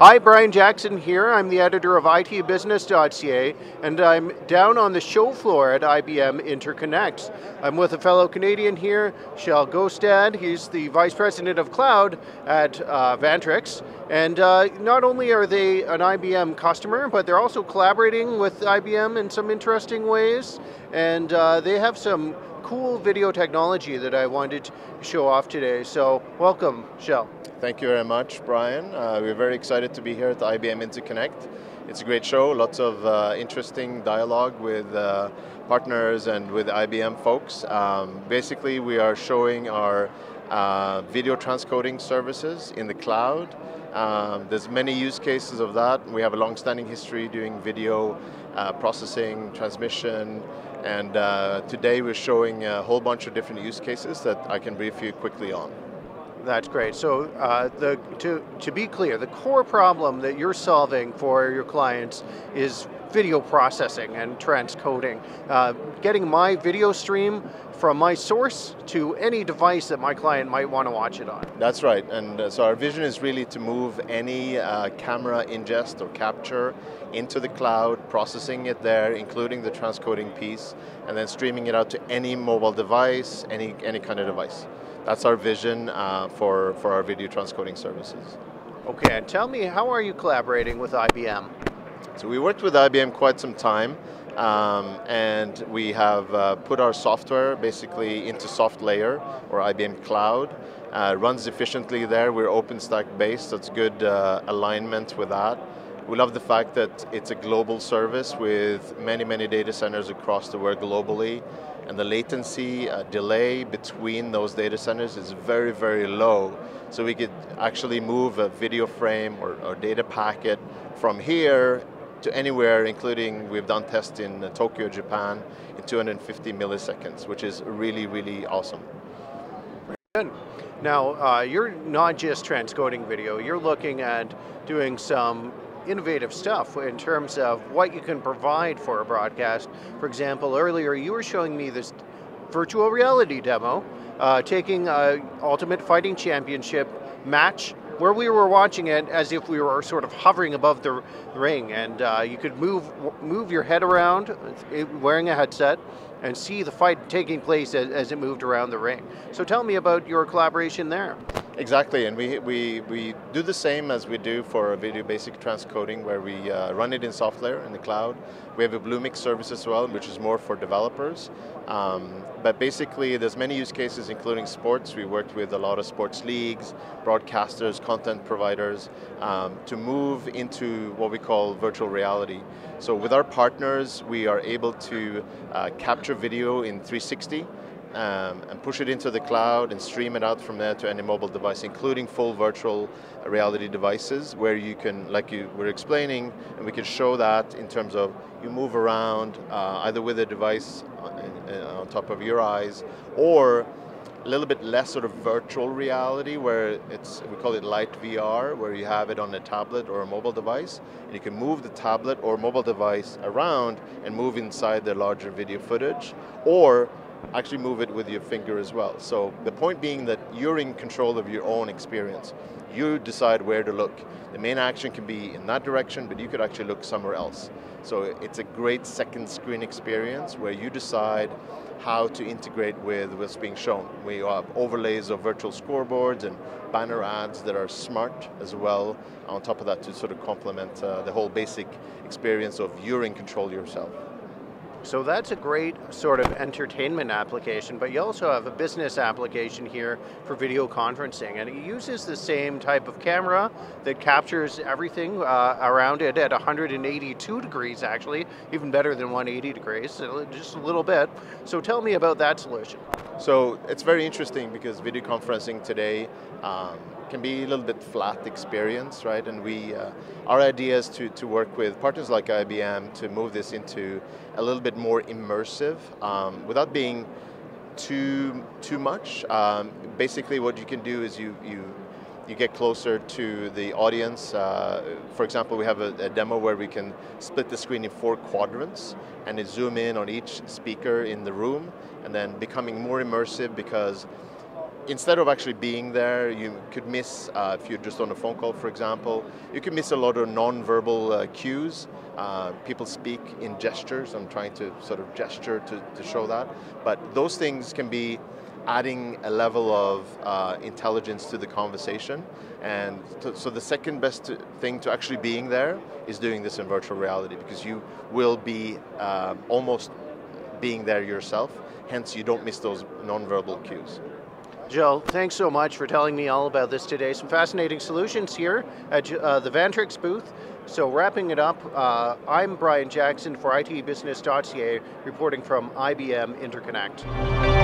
Hi, Brian Jackson here. I'm the editor of ITBusiness.ca, and I'm down on the show floor at IBM InterConnect. I'm with a fellow Canadian here, Kjell Kolstad. He's the Vice President of Cloud at Vantrix. And not only are they an IBM customer, but they're also collaborating with IBM in some interesting ways. And they have some cool video technology that I wanted to show off today. So welcome, Kjell. Thank you very much, Brian. We're very excited to be here at IBM InterConnect. It's a great show, lots of interesting dialogue with partners and with IBM folks. Basically, we are showing our video transcoding services in the cloud. There's many use cases of that. We have a long-standing history doing video processing, transmission, and today we're showing a whole bunch of different use cases that I can brief you quickly on. That's great. So to be clear, the core problem that you're solving for your clients is video processing and transcoding. Getting my video stream from my source to any device that my client might want to watch it on. That's right, and so our vision is really to move any camera ingest or capture into the cloud, processing it there, including the transcoding piece, and then streaming it out to any mobile device, any kind of device. That's our vision for our video transcoding services. Okay, and tell me, how are you collaborating with IBM? So we worked with IBM quite some time, and we have put our software basically into SoftLayer, or IBM Cloud. Runs efficiently there. We're OpenStack based, so it's good alignment with that. We love the fact that it's a global service with many, many data centers across the world globally, and the latency delay between those data centers is very, very low. So we could actually move a video frame or data packet from here to anywhere, including we've done tests in Tokyo, Japan, in 250 milliseconds, which is really, really awesome. Good. Now, you're not just transcoding video, you're looking at doing some innovative stuff in terms of what you can provide for a broadcast. For example, earlier you were showing me this virtual reality demo, taking a Ultimate Fighting Championship match where we were watching it as if we were sort of hovering above the ring, and you could move your head around wearing a headset and see the fight taking place as it moved around the ring. So tell me about your collaboration there. Exactly, and we do the same as we do for video basic transcoding, where we run it in SoftLayer in the cloud. We have a Bluemix service as well, which is more for developers. But basically, there's many use cases, including sports. We worked with a lot of sports leagues, broadcasters, content providers, to move into what we call virtual reality. So with our partners, we are able to capture video in 360. And push it into the cloud and stream it out from there to any mobile device, including full virtual reality devices, where you can, like you were explaining, and we can show that in terms of you move around either with a device on top of your eyes, or a little bit less sort of virtual reality, where it's, we call it light VR, where you have it on a tablet or a mobile device, and you can move the tablet or mobile device around and move inside the larger video footage, or actually move it with your finger as well. So the point being that you're in control of your own experience. You decide where to look. The main action can be in that direction, but you could actually look somewhere else. So it's a great second screen experience where you decide how to integrate with what's being shown. We have overlays of virtual scoreboards and banner ads that are smart as well on top of that to sort of complement the whole basic experience of you're in control yourself. So that's a great sort of entertainment application, but you also have a business application here for video conferencing, and it uses the same type of camera that captures everything around it at 182 degrees actually, even better than 180 degrees, just a little bit. So tell me about that solution. So it's very interesting because video conferencing today can be a little bit flat experience, right? And we, our idea is to work with partners like IBM to move this into a little bit more immersive without being too much. Basically what you can do is you get closer to the audience. For example, we have a demo where we can split the screen in 4 quadrants and zoom in on each speaker in the room, and then becoming more immersive because instead of actually being there, you could miss, if you're just on a phone call, for example, you could miss a lot of non-verbal cues. People speak in gestures. I'm trying to sort of gesture to show that. But those things can be adding a level of intelligence to the conversation. And so the second best thing to actually being there is doing this in virtual reality, because you will be almost being there yourself, hence you don't miss those nonverbal cues. Kjell, thanks so much for telling me all about this today. Some fascinating solutions here at the Vantrix booth. So wrapping it up, I'm Brian Jackson for ITBusiness.ca, reporting from IBM InterConnect.